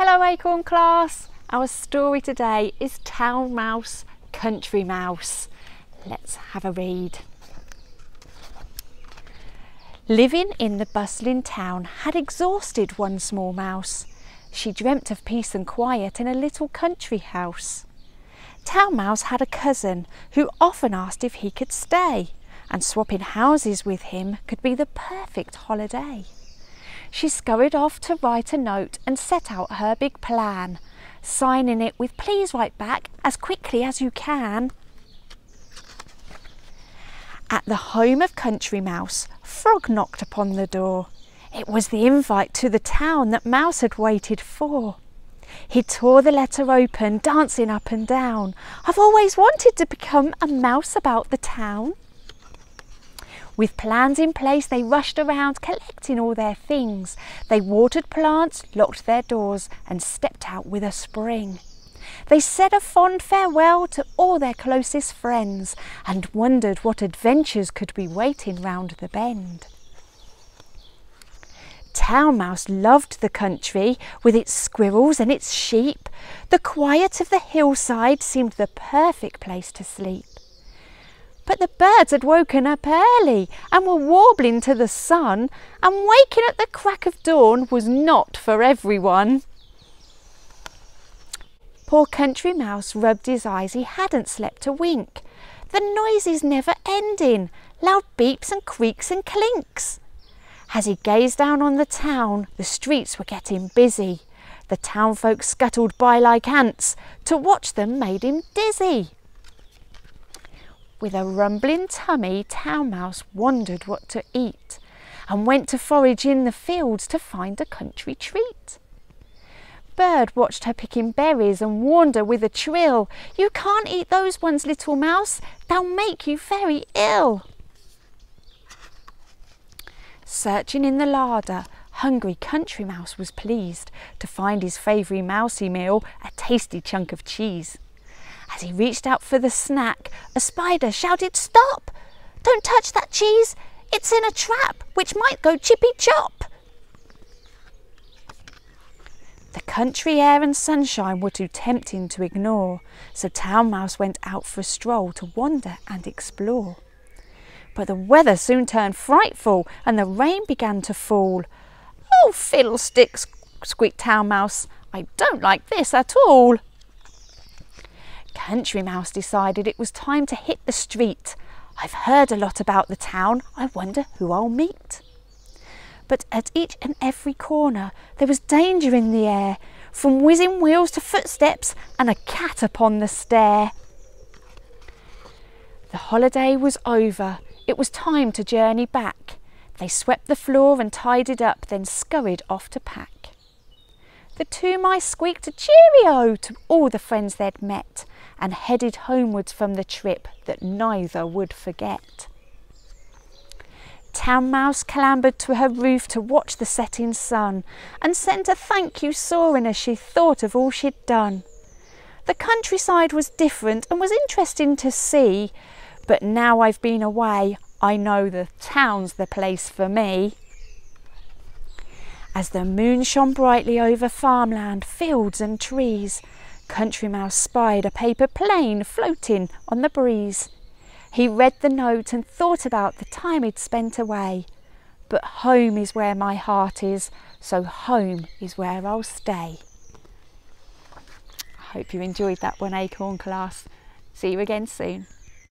Hello Acorn class, our story today is Town Mouse, Country Mouse. Let's have a read. Living in the bustling town had exhausted one small mouse. She dreamt of peace and quiet in a little country house. Town Mouse had a cousin who often asked if he could stay, and swapping houses with him could be the perfect holiday. She scurried off to write a note and set out her big plan, signing it with "Please write back as quickly as you can." At the home of Country Mouse, Frog knocked upon the door. It was the invite to the town that Mouse had waited for. He tore the letter open, dancing up and down. "I've always wanted to become a mouse about the town." With plans in place, they rushed around collecting all their things. They watered plants, locked their doors, and stepped out with a spring. They said a fond farewell to all their closest friends and wondered what adventures could be waiting round the bend. Town Mouse loved the country with its squirrels and its sheep. The quiet of the hillside seemed the perfect place to sleep. But the birds had woken up early and were warbling to the sun, and waking at the crack of dawn was not for everyone. Poor Country Mouse rubbed his eyes, he hadn't slept a wink. The noises never ending, loud beeps and creaks and clinks. As he gazed down on the town, the streets were getting busy. The town folk scuttled by like ants, to watch them made him dizzy. With a rumbling tummy, Town Mouse wondered what to eat and went to forage in the fields to find a country treat. Bird watched her picking berries and warned her with a trill, "You can't eat those ones, little mouse, they'll make you very ill." Searching in the larder, hungry Country Mouse was pleased to find his favourite mousy meal, a tasty chunk of cheese. As he reached out for the snack, a spider shouted, "Stop! Don't touch that cheese! It's in a trap which might go chippy-chop!" The country air and sunshine were too tempting to ignore, so Town Mouse went out for a stroll to wander and explore. But the weather soon turned frightful and the rain began to fall. "Oh, fiddlesticks!" squeaked Town Mouse. "I don't like this at all!" Country Mouse decided it was time to hit the street. "I've heard a lot about the town, I wonder who I'll meet." But at each and every corner there was danger in the air, from whizzing wheels to footsteps and a cat upon the stair. The holiday was over, it was time to journey back. They swept the floor and tidied up, then scurried off to pack. The two mice squeaked a cheerio to all the friends they'd met and headed homewards from the trip that neither would forget. Town Mouse clambered to her roof to watch the setting sun and sent a thank you soaring as she thought of all she'd done. The countryside was different and was interesting to see, but now I've been away, I know the town's the place for me. As the moon shone brightly over farmland, fields and trees, Country Mouse spied a paper plane floating on the breeze. He read the note and thought about the time he'd spent away. "But home is where my heart is, so home is where I'll stay." I hope you enjoyed that one, Acorn class. See you again soon.